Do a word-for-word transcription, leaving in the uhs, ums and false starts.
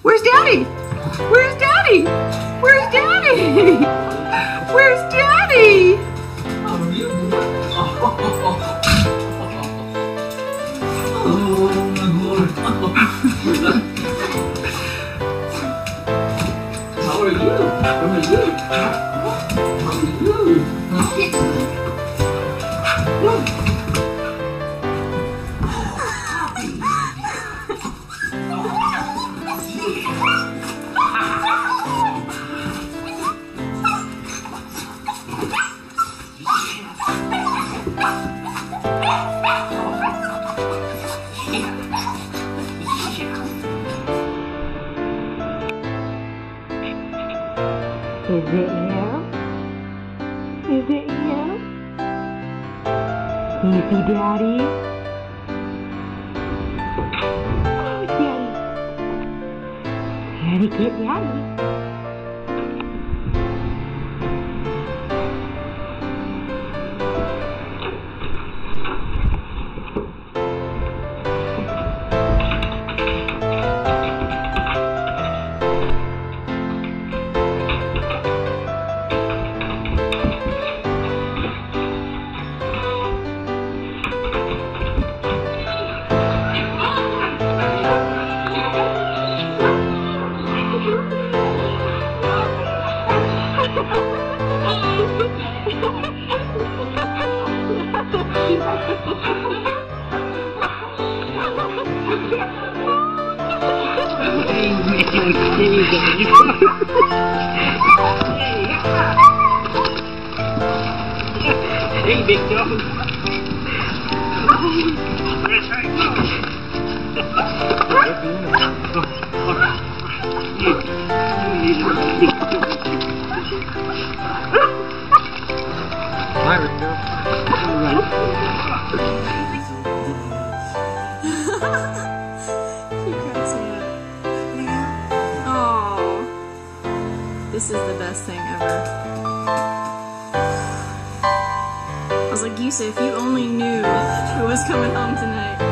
Where's Daddy? Where's Daddy? Where's Daddy? Where's Daddy? Where's Daddy? Where's Daddy? Oh, you oh, my Lord. How are you? How are you? Is it you? Is it you? Easy, Daddy. Oh, Daddy. Let me get Daddy. Hey, big dog. This is the best thing ever. I was like, Yusa, if you only knew who was coming home tonight.